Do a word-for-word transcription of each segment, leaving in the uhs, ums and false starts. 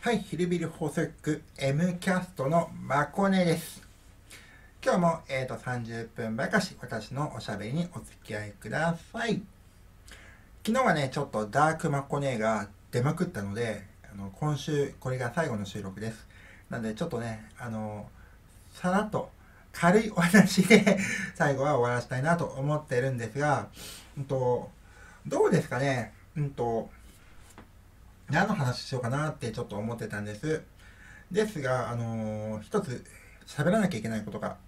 はい、ヒルビルホーセック M キャストのまこねです。今日も、えー、とさんじゅっぷんばかし私のおしゃべりにお付き合いください。昨日はね、ちょっとダークまこねが出まくったので、あの今週これが最後の収録です。なのでちょっとね、あのさらっと軽いお話で最後は終わらせたいなと思ってるんですが、うんと、どうですかね、うんと、何の話しようかなってちょっと思ってたんです。ですが、あのー、一つ喋らなきゃいけないことが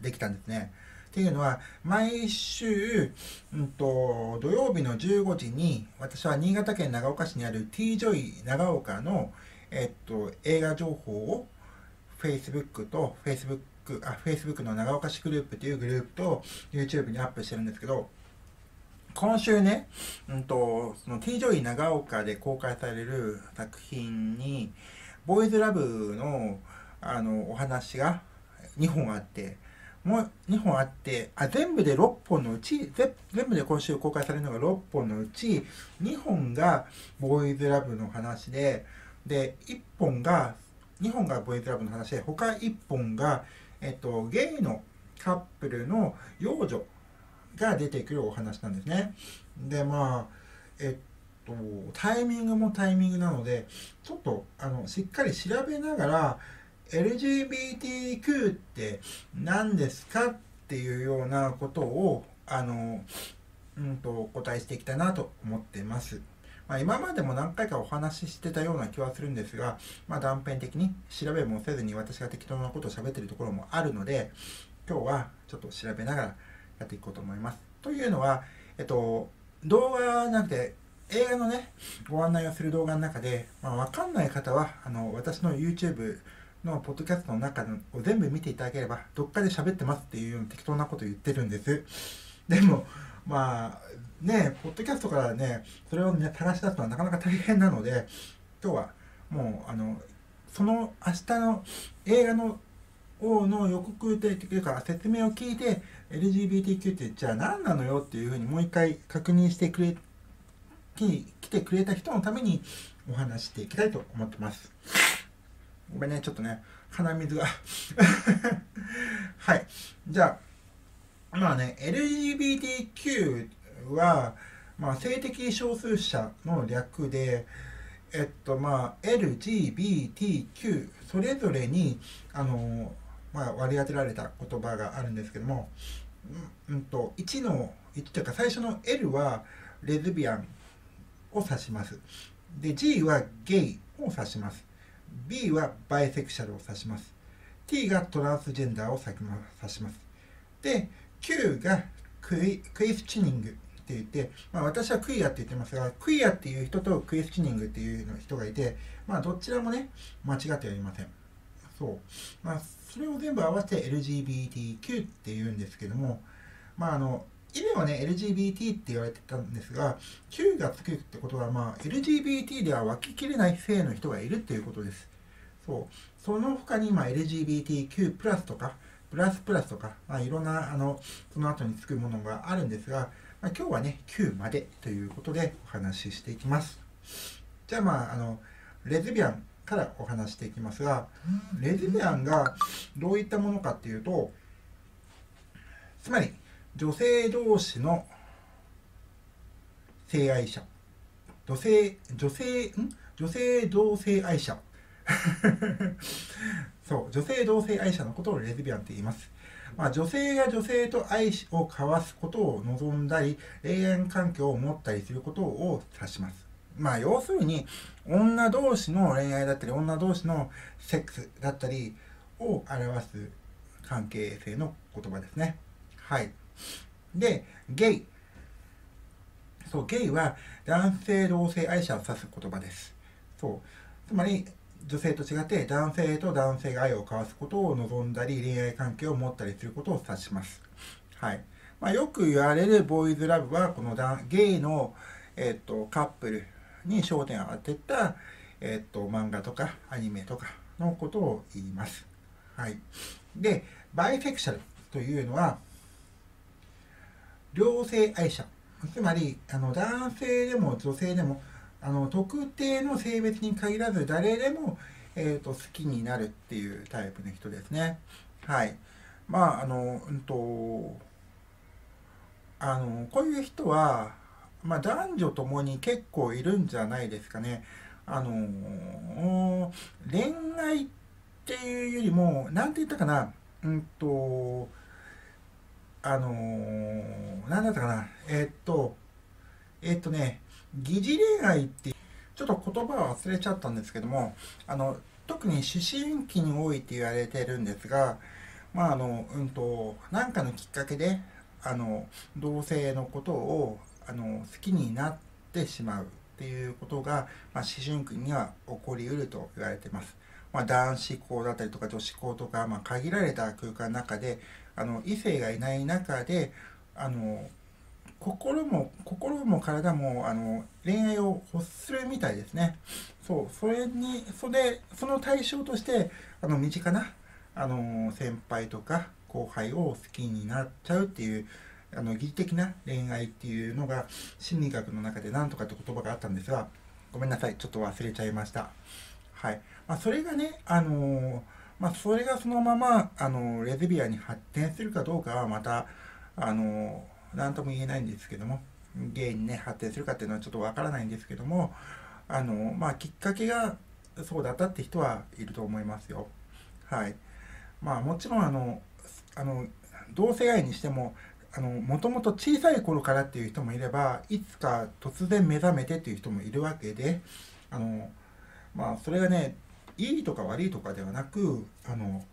できたんですね。っていうのは、毎週、うんと、土曜日のじゅうごじに、私は新潟県長岡市にある T ジョイ長岡の、えっと、映画情報を Facebook と Facebook、あ、Facebook の長岡市グループというグループと YouTube にアップしてるんですけど、今週ね、うんと、その T ジョイ長岡で公開される作品に、ボーイズラブの、あの、お話がにほんあって、もうにほんあって、あ、全部でろっぽんのうち、全部で今週公開されるのがろっぽんのうち、にほんがボーイズラブの話で、で、いっぽんが、にほんがボーイズラブの話で、他いっぽんが、えっと、ゲイのカップルの養女が出てくるお話なんですね。で、まあ、えっと、タイミングもタイミングなので、ちょっと、あの、しっかり調べながら、エルジービーティーキュー って何ですかっていうようなことを、あの、うんと、お答えしていきたいなと思ってます。まあ、今までも何回かお話ししてたような気はするんですが、まあ、断片的に調べもせずに私が適当なことを喋ってるところもあるので、今日はちょっと調べながら、やっていこうと思います。というのは、えっと、動画じゃなくて、映画のね、ご案内をする動画の中で、まあ、わかんない方は、あの、私の YouTube のポッドキャストの中を全部見ていただければ、どっかで喋ってますっていうような適当なことを言ってるんです。でも、まあ、ね、ポッドキャストからね、それをね、探し出すのはなかなか大変なので、今日はもう、あの、その明日の映画のの予告というか説明を聞いて エルジービーティーキュー ってじゃあ何なのよっていうふうにもう一回確認してくれ来てくれた人のためにお話していきたいと思ってます。ごめんね、ちょっとね鼻水がはい、じゃあまあね、 エルジービーティーキュー は、まあ、性的少数者の略で、えっとまあ エルジービーティーキュー それぞれにあのまあ、割り当てられた言葉があるんですけども、うんと、いちの、いちというか最初の L はレズビアンを指します。で、G はゲイを指します。B はバイセクシャルを指します。T がトランスジェンダーを指します。で、Q がクイ、クイスチュニングって言って、まあ、私はクイアって言ってますが、クイアっていう人とクイスチュニングっていう人がいて、まあ、どちらもね、間違ってはいません。そう。まあそれを全部合わせて エルジービーティーキュー って言うんですけども、まああの、以前はね、エルジービーティー って言われてたんですが、Q がつくってことは、まあ、エルジービーティー では分けきれない性の人がいるっていうことです。そう。その他に、まあ、エルジービーティーキュー プラスとか、プラスプラスとか、まあ、いろんな、あの、その後につくものがあるんですが、まあ、今日はね、Q までということでお話ししていきます。じゃあ、まあ、あの、レズビアンからお話していきますが、レズビアンがどういったものかっていうと、つまり女性同士の性愛者、女性女性ん女性同性愛者そう、女性同性愛者のことをレズビアンって言います。まあ、女性が女性と愛を交わすことを望んだり恋愛関係を持ったりすることを指します。まあ、要するに女同士の恋愛だったり女同士のセックスだったりを表す関係性の言葉ですね。はい。で、ゲイ。そう、ゲイは男性同性愛者を指す言葉です。そう。つまり女性と違って男性と男性が愛を交わすことを望んだり恋愛関係を持ったりすることを指します。はい。まあ、よく言われるボーイズラブはこのゲイのえっと、カップルに焦点を当てた、えっと、漫画とかアニメとかのことを言います。はい。で、バイセクシャルというのは、両性愛者。つまり、あの、男性でも女性でもあの特定の性別に限らず誰でも、えー、と好きになるっていうタイプの人ですね。はい。まああのうんとあのこういう人は、まあ、男女ともに結構いるんじゃないですかね。あの恋愛っていうよりも何て言ったかなうんとあの何だったかなえっとえっとね疑似恋愛ってちょっと言葉を忘れちゃったんですけどもあの特に思春期に多いって言われてるんですがまああのうんと何かのきっかけであの同性のことをあの好きになってしまうっていうことが、まあ、思春期には起こりうると言われています。まあ、男子校だったりとか女子校とか、まあ、限られた空間の中であの異性がいない中であの心も心も体もあの恋愛を欲するみたいですね。そう、それにそれその対象としてあの身近なあの先輩とか後輩を好きになっちゃうっていうあの疑似的な恋愛っていうのが心理学の中で何とかって言葉があったんですがごめんなさいちょっと忘れちゃいました。はいまあ、それがね、あのーまあ、それがそのまま、あのー、レズビアンに発展するかどうかはまた、あのー、何とも言えないんですけどもゲイに、ね、発展するかっていうのはちょっとわからないんですけども、あのーまあ、きっかけがそうだったって人はいると思いますよ。はいまあ、もちろんあのあの同性愛にしてももともと小さい頃からっていう人もいればいつか突然目覚めてっていう人もいるわけであの、まあ、それがねいいとか悪いとかではなくあの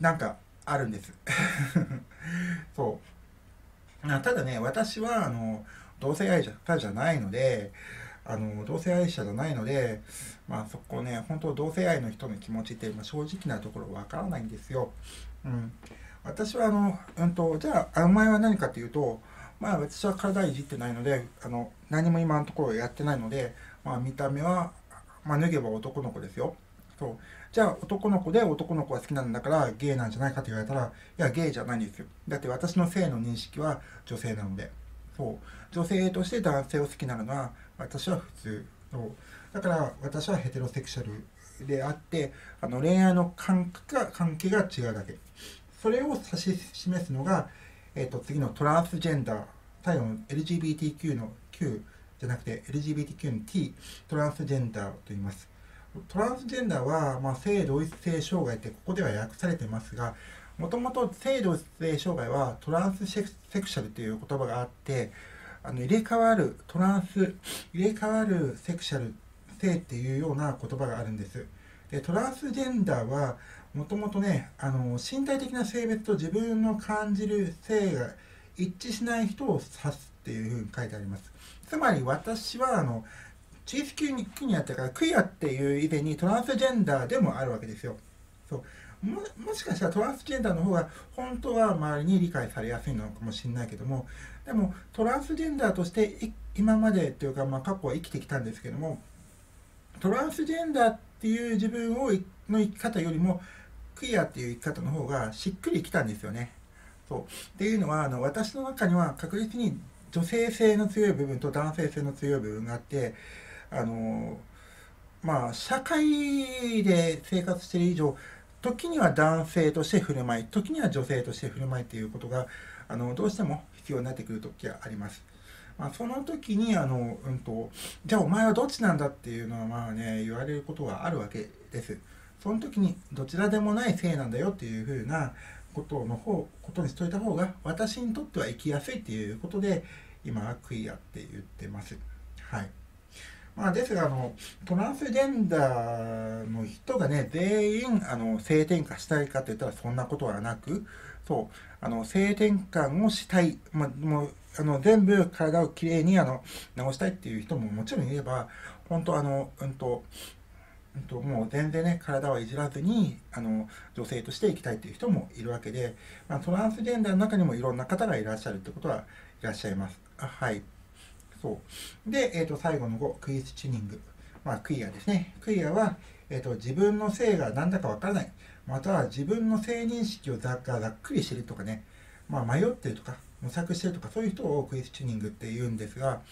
なんかあるんですそうただね私はあの同性愛者じゃないのであの同性愛者じゃないので、まあ、そこね本当同性愛の人の気持ちって、まあ、正直なところわからないんですよ。うん私はあの、うんと、じゃあ、お前は何かというと、まあ私は体いじってないので、あの、何も今のところやってないので、まあ見た目は、まあ脱げば男の子ですよ。そう。じゃあ男の子で男の子が好きなんだからゲイなんじゃないかと言われたら、いやゲイじゃないんですよ。だって私の性の認識は女性なので。そう。女性として男性を好きなのは私は普通。そう。だから私はヘテロセクシャルであって、あの恋愛の関係が違うだけ。それを指し示すのが、えー、と次のトランスジェンダー、最後の エルジービーティーキュー の Q じゃなくて エルジービーティーキュー の T、トランスジェンダーと言います。トランスジェンダーは、まあ、性同一性障害ってここでは訳されてますが、もともと性同一性障害はトランスセクシャルという言葉があって、あの入れ替わる、トランス、入れ替わるセクシャル、性っていうような言葉があるんです。でトランスジェンダーはもともとねあの身体的な性別と自分の感じる性が一致しない人を指すっていうふうに書いてあります。つまり私はあの地域にやってからクイアっていう以前にトランスジェンダーでもあるわけですよ。そうも、もしかしたらトランスジェンダーの方が本当は周りに理解されやすいのかもしれないけどもでもトランスジェンダーとして今までというか、まあ、過去は生きてきたんですけどもトランスジェンダーっていう自分をの生き方よりもクイアっていう生き方の方がしっくりきたんですよね。そうっていうのはあの私の中には確実に女性性の強い部分と男性性の強い部分があってあのまあ社会で生活している以上時には男性として振る舞い時には女性として振る舞いっていうことがあのどうしても必要になってくる時があります。まあ、その時にあの、うんと、じゃあお前はどっちなんだっていうのはまあね言われることがあるわけです。その時にどちらでもない性なんだよっていうふうなことの方ことにしといた方が私にとっては生きやすいっていうことで今はクイアって言ってます。はい。まあですがあのトランスジェンダーの人がね全員あの性転換したいかって言ったらそんなことはなく、そうあの性転換をしたい、まあもうあの全部体をきれいにあの直したいっていう人ももちろんいれば本当あのうんとうんともう全然ね体はいじらずにあの女性として生きたいっていう人もいるわけで、まあ、トランスジェンダーの中にもいろんな方がいらっしゃるってことはいらっしゃいます。あはいそうで、えー、と最後のごクエスチョニング、まあ、クイアですね。クイアは、えー、と自分の性が何だかわからないまたは自分の性認識をざっざっくりしてるとかね、まあ、迷ってるとか模索してるとかそういう人をクエスチョニングって言うんですが、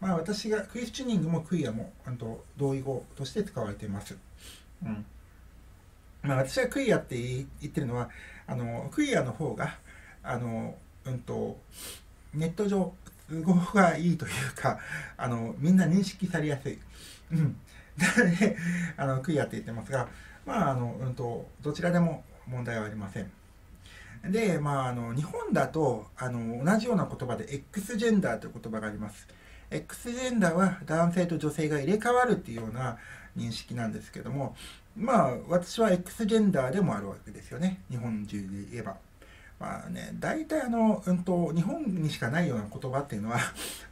まあ私がクエスチョニングもクイアもあの同意語として使われています。うん。まあ私がクイアって言ってるのは、あのクイアの方があのうんとネット上語がいいというか、あのみんな認識されやすい。うん。なのであのクイアって言ってますが、まああのうんとどちらでも問題はありません。で、まあ、あの日本だとあの同じような言葉で X ジェンダーという言葉があります。X ジェンダーは男性と女性が入れ替わるっていうような認識なんですけども、まあ私は X ジェンダーでもあるわけですよね、日本中で言えば。まあね、大体あの、うんと、日本にしかないような言葉っていうのは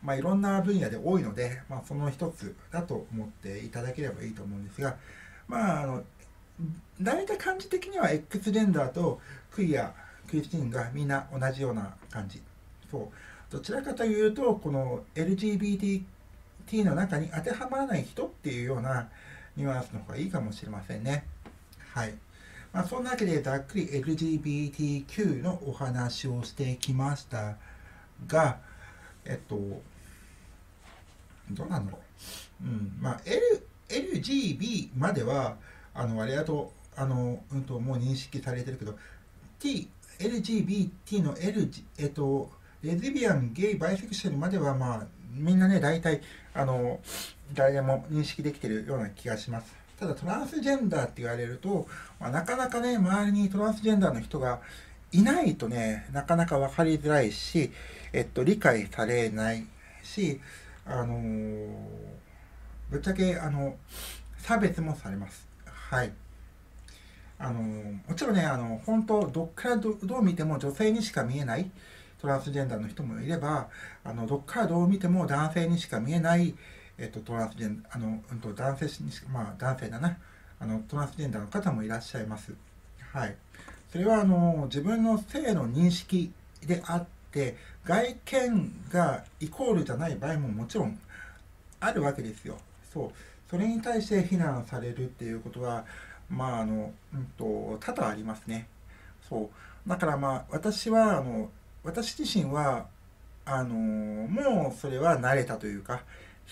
まあいろんな分野で多いので、まあ、その一つだと思っていただければいいと思うんですが、まああの大体感じ的には X ジェンダーとクイアクリスティーンがみんな同じような感じ。そう。どちらかというと、この エルジービーティー の中に当てはまらない人っていうようなニュアンスの方がいいかもしれませんね。はい。まあ、そんなわけでざっくり エルジービーティーキュー のお話をしてきましたが、えっと、どうなんだろう。うん。まあ、L、エルジービー までは、あの、あれだと、あの、うんと、もう認識されてるけど、T、エルジービーティー の L、えっと、レズビアン、ゲイ、バイセクシャルまでは、まあ、みんなね、大体、あの、誰でも認識できてるような気がします。ただ、トランスジェンダーって言われると、まあ、なかなかね、周りにトランスジェンダーの人がいないとね、なかなか分かりづらいし、えっと、理解されないし、あのー、ぶっちゃけ、あの、差別もされます。はい。あのもちろんね、あの本当どっから ど, どう見ても女性にしか見えないトランスジェンダーの人もいれば、あのどっからどう見ても男性にしか見えない、えっと、トランスジェンダー、あの、うんと、男性にしか、まあ男性だな、あのトランスジェンダーの方もいらっしゃいます。はい。それはあの自分の性の認識であって、外見がイコールじゃない場合ももちろんあるわけですよ。そう。それに対して非難されるっていうことは、まああのうん、と多々ありますね。そうだからまあ私はあの私自身はあのもうそれは慣れたというか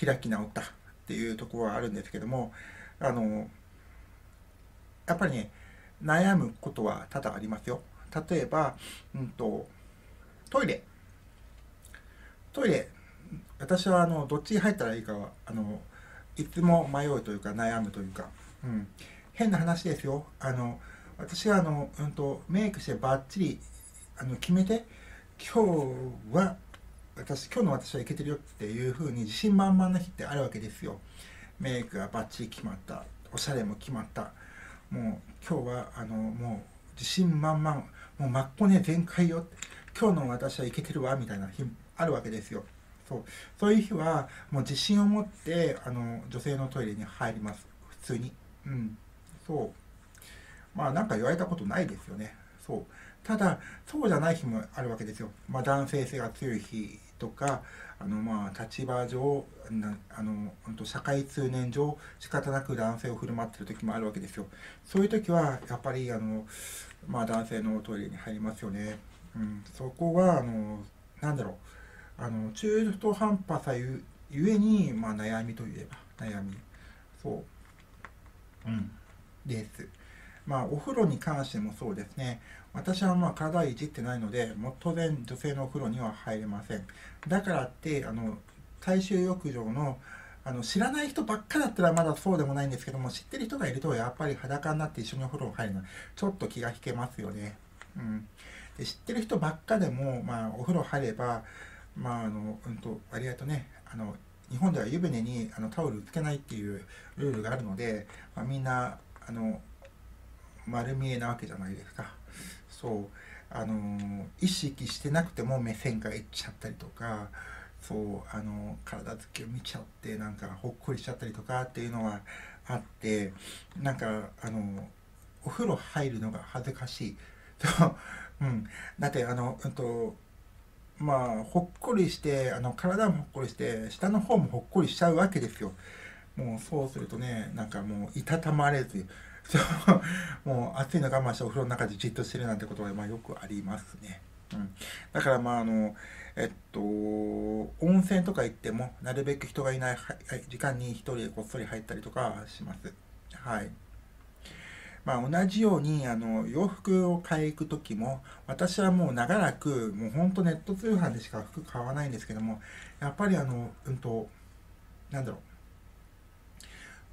開き直ったっていうところはあるんですけども、あのやっぱりね悩むことは多々ありますよ。例えば、うん、とトイレトイレ私はあのどっちに入ったらいいかはあのいつも迷うというか悩むというか。うん変な話ですよ。あの、私はあの、うんと、メイクしてバッチリ、あの、決めて、今日は、私、今日の私はいけてるよっていう風に自信満々な日ってあるわけですよ。メイクがバッチリ決まった。おしゃれも決まった。もう、今日は、あの、もう、自信満々、もう、まっこね全開よって。今日の私はいけてるわ、みたいな日あるわけですよ。そう。そういう日は、もう自信を持って、あの、女性のトイレに入ります。普通に。うん。そうまあなんか言われたことないですよね。そうただそうじゃない日もあるわけですよ。まあ、男性性が強い日とかあのまあ立場上あの社会通念上仕方なく男性を振る舞ってる時もあるわけですよ。そういう時はやっぱりあの、まあ、男性のトイレに入りますよね。うん、そこはあのなんだろうあの中途半端さゆえに、まあ、悩みといえば悩みそう。うんです。まあお風呂に関してもそうですね。私はまあ体いじってないので、もう当然女性のお風呂には入れません。だからってあの大衆浴場のあの知らない人ばっかだったらまだそうでもないんですけども、知ってる人がいるとやっぱり裸になって一緒にお風呂に入るのはちょっと気が引けますよね。うん。で知ってる人ばっかでもまあお風呂入ればまああのうんと割合とねあの日本では湯船にあのタオルつけないっていうルールがあるので、まあ、みんなあの丸見えなわけじゃないですか。そうあの意識してなくても目線がいっちゃったりとかそうあの体つきを見ちゃってなんかほっこりしちゃったりとかっていうのはあってなんかあのお風呂入るのが恥ずかしいと、うん、だってあの、うんとまあ、ほっこりしてあの体もほっこりして下の方もほっこりしちゃうわけですよ。もうそうするとね、なんかもういたたまれず、そうもう暑いの我慢してお風呂の中でじっとしてるなんてことはまあよくありますね。うん、だからまああのえっと温泉とか行ってもなるべく人がいない時間に一人でこっそり入ったりとかします。はい。まあ、同じようにあの洋服を買い行く時も、私はもう長らくもうほんとネット通販でしか服買わないんですけども、やっぱりあのうんとなんだろう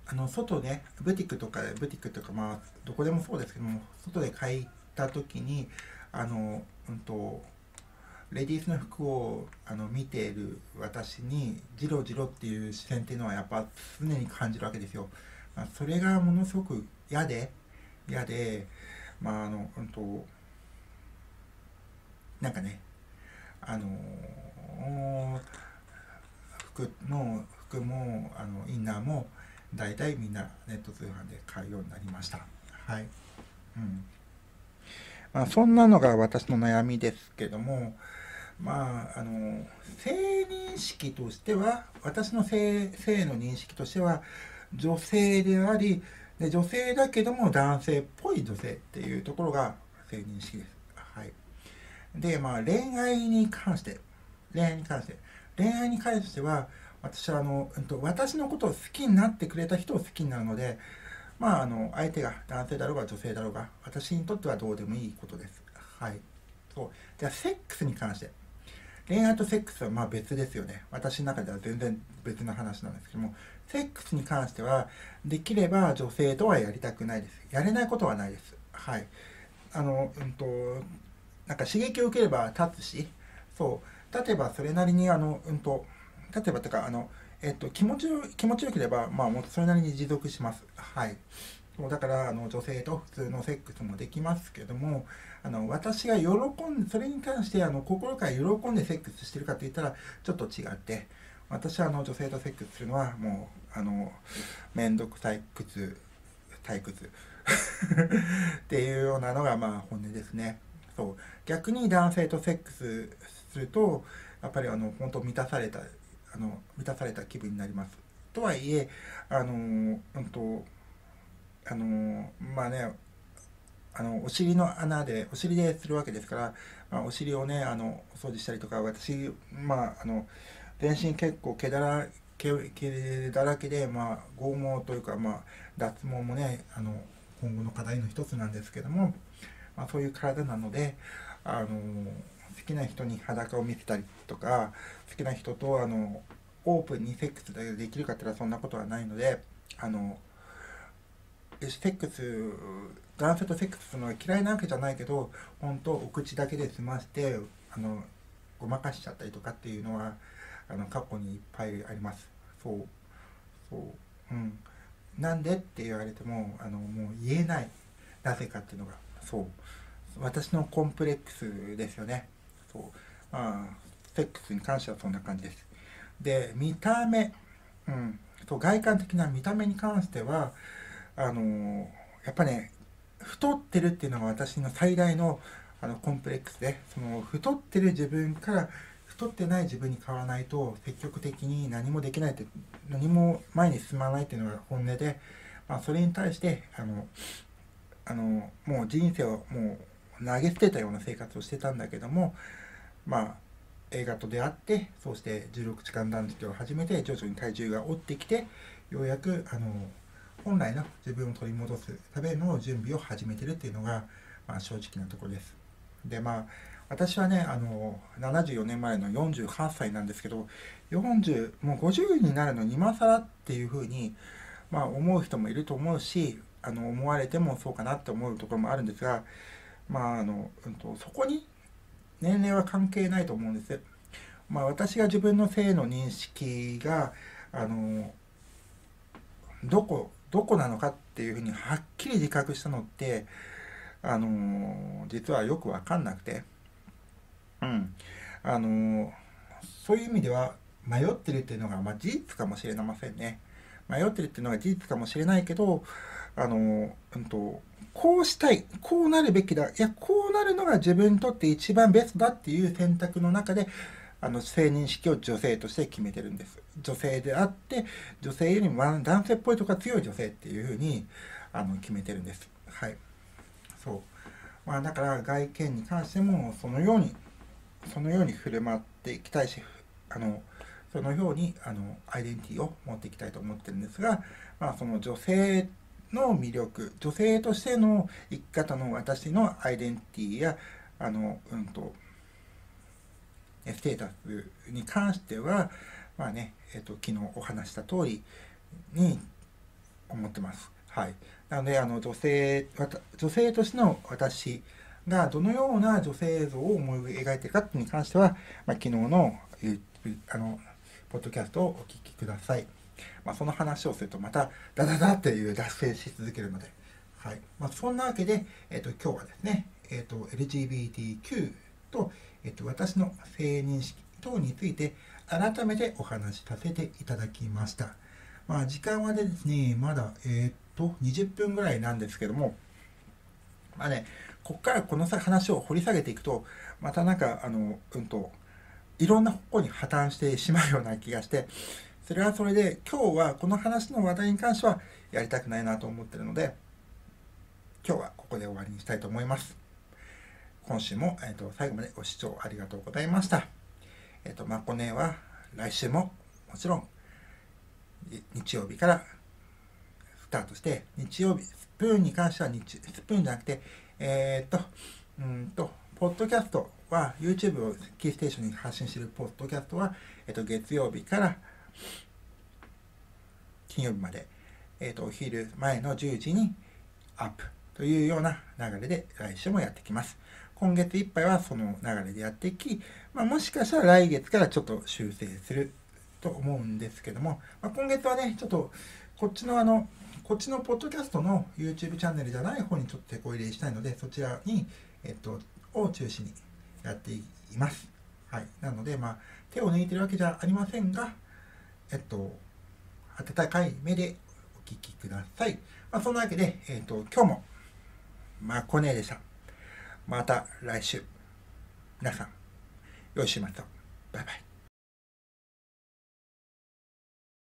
あの外で、ね、ブティックとかブティックとかまあどこでもそうですけども、外で買いた時にあのうんとレディースの服をあの見ている私にジロジロっていう視点っていうのはやっぱ常に感じるわけですよ。まあ、それがものすごく嫌で。嫌で、まああのうんとなんかね、あの服の服もあのインナーもだいたいみんなネット通販で買うようになりました。はい。うん。まあそんなのが私の悩みですけども、まああの性認識としては、私の性性の認識としては女性であり。で女性だけども男性っぽい女性っていうところが性認識です。はい、で、まあ恋愛に関して、恋愛に関して、恋愛に関しては、私はあの、うんと、私のことを好きになってくれた人を好きになるので、まあ、あの相手が男性だろうが女性だろうが、私にとってはどうでもいいことです。はい、そうじゃあ、セックスに関して。恋愛とセックスはまあ別ですよね。私の中では全然別の話なんですけども、セックスに関しては、できれば女性とはやりたくないです。やれないことはないです。はい。あの、うんと、なんか刺激を受ければ立つし、そう、立てばそれなりに、あの、うんと、立てばというか、あの、えっと、気持ちよ、気持ちよければ、まあ、それなりに持続します。はい。そうだからあの女性と普通のセックスもできますけども、あの私が喜んでそれに関してあの心から喜んでセックスしてるかといったらちょっと違って、私はあの女性とセックスするのはもうあのめんどくさいくつ退屈っていうようなのがまあ本音ですね。そう逆に男性とセックスするとやっぱりあの本当満たされたあの満たされた気分になります。とはいえあの本当あのまあね、あのお尻の穴でお尻でするわけですから、まあ、お尻をねあのお掃除したりとか、私、まあ、あの全身結構毛だら 毛, 毛だらけで、まあ、剛毛というか、まあ、脱毛もねあの今後の課題の一つなんですけども、まあ、そういう体なのであの好きな人に裸を見せたりとか、好きな人とあのオープンにセックスでできるかっていうのはそんなことはないので。あのセックス男性とセックスするのは嫌いなわけじゃないけど、本当お口だけで済ましてあのごまかしちゃったりとかっていうのはあの過去にいっぱいあります。そうそう、うん、なんでって言われてもあのもう言えない、なぜかっていうのがそう私のコンプレックスですよね。そうまあセックスに関してはそんな感じです。で見た目、うん、そう外観的な見た目に関してはあのやっぱね太ってるっていうのが私の最大 の, あのコンプレックスで、その太ってる自分から太ってない自分に変わらないと積極的に何もできないって、何も前に進まないっていうのが本音で、まあ、それに対してあのあのもう人生をもう投げ捨てたような生活をしてたんだけども、まあ映画と出会ってそうしてじゅうろくじかん断食を始めて徐々に体重が落ってきて、ようやくあの本来の自分を取り戻すための準備を始めてるっていうのが、まあ、正直なところです。でまあ私はねあのななじゅうよねんまえのよんじゅうはっさいなんですけど、よんじゅうもうごじゅうになるのに今更っていうふうに、まあ、思う人もいると思うし、あの思われてもそうかなって思うところもあるんですが、まああの、うん、とそこに年齢は関係ないと思うんです。まあ、私が自分の性の認識があのどこどこなのかっていうふうにはっきり自覚したのって、あのー、実はよく分かんなくて、うんあのー、そういう意味では迷ってるっていうのが、まあ、事実かもしれませんね。迷ってるっていうのが事実かもしれないけど、あのーうん、とこうしたい、こうなるべきだ、いやこうなるのが自分にとって一番ベストだっていう選択の中で、あの性認識を女性として決めてるんです。女性であって女性よりも男性っぽいとか強い女性っていうふうにあの決めてるんです。はいそう、まあ、だから外見に関してもそのようにそのように振る舞っていきたいし、あのそのようにあのアイデンティティを持っていきたいと思ってるんですが、まあ、その女性の魅力、女性としての生き方の私のアイデンティティやあの、うん、とステータスに関しては、まあねえっと、昨日お話した通りに思ってます。はい、なのであの女性、女性としての私がどのような女性像を思い描いているかに関しては、まあ、昨日の、あのポッドキャストをお聞きください。まあ、その話をするとまたダダダっていう脱線し続けるので、はいまあ、そんなわけで、えっと、今日はですね、えっと、エルジービーティーキュー と、えっと、私の性認識等について改めてお話しさせていただきました。まあ、時間はですね、まだ、えっと、にじゅっぷんぐらいなんですけども、まあね、ここからこの話を掘り下げていくと、またなんか、あの、うんと、いろんな方向に破綻してしまうような気がして、それはそれで、今日はこの話の話題に関してはやりたくないなと思ってるので、今日はここで終わりにしたいと思います。今週も、えっと、最後までご視聴ありがとうございました。えっと、まこねは来週ももちろん、日曜日からスタートして、日曜日、スプーンに関しては日、スプーンじゃなくて、えー、っと、うんと、ポッドキャストは、YouTube をキーステーションに発信しているポッドキャストは、えっと、月曜日から金曜日まで、えっと、お昼前のじゅうじにアップというような流れで来週もやってきます。今月いっぱいはその流れでやっていき、まあ、もしかしたら来月からちょっと修正すると思うんですけども、まあ、今月はね、ちょっとこっちのあの、こっちのポッドキャストの YouTube チャンネルじゃない方にちょっと手こ入れしたいので、そちらに、えっと、を中心にやっています。はい。なので、まあ、手を抜いてるわけじゃありませんが、えっと、温かい目でお聞きください。まあ、そんなわけで、えっと、今日も、まこねでした。また来週。皆さん、良い週末を。バイバイ。